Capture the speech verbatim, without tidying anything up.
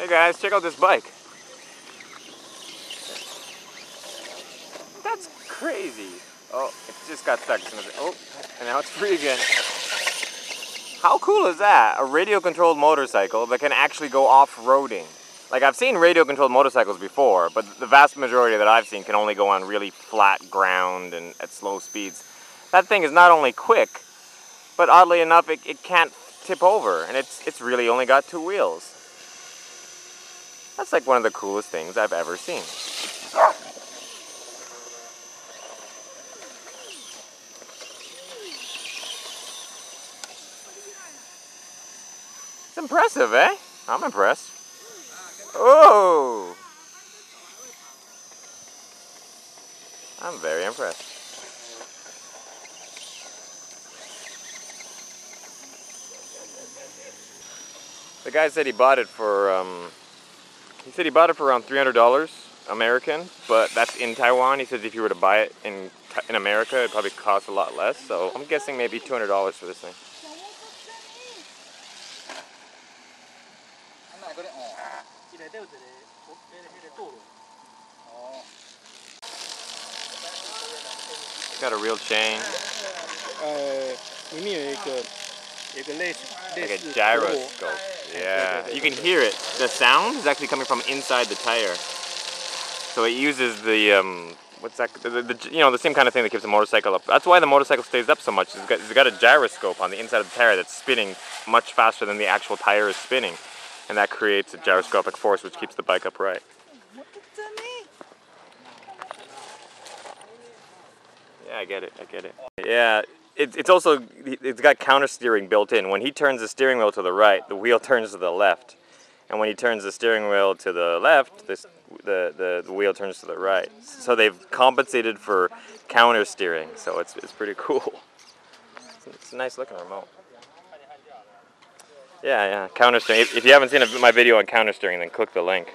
Hey guys, check out this bike. That's crazy. Oh, it just got stuck. Oh, and now it's free again. How cool is that? A radio-controlled motorcycle that can actually go off-roading. Like, I've seen radio-controlled motorcycles before, but the vast majority that I've seen can only go on really flat ground and at slow speeds. That thing is not only quick, but oddly enough, it, it can't tip over, and it's, it's really only got two wheels. That's like one of the coolest things I've ever seen. It's impressive, eh? I'm impressed. Oh! I'm very impressed. The guy said he bought it for, um, he said he bought it for around three hundred dollars American, but that's in Taiwan. He says if you were to buy it in, in America, it'd probably cost a lot less, so I'm guessing maybe two hundred dollars for this thing. It's got a real chain. Like a gyroscope. Yeah, you can hear it. The sound is actually coming from inside the tire. So it uses the um, what's that? The, the, the, you know, the same kind of thing that keeps the motorcycle up. That's why the motorcycle stays up so much. It's got, it's got a gyroscope on the inside of the tire that's spinning much faster than the actual tire is spinning. And that creates a gyroscopic force which keeps the bike upright. Yeah, I get it, I get it. Yeah, it, it's also, it's got counter steering built in. When he turns the steering wheel to the right, the wheel turns to the left. And when he turns the steering wheel to the left, this, the, the, the wheel turns to the right. So they've compensated for counter steering, so it's, it's pretty cool. It's, it's a nice looking remote. Yeah, yeah, counter steering. If, if you haven't seen a, my video on counter steering, then click the link.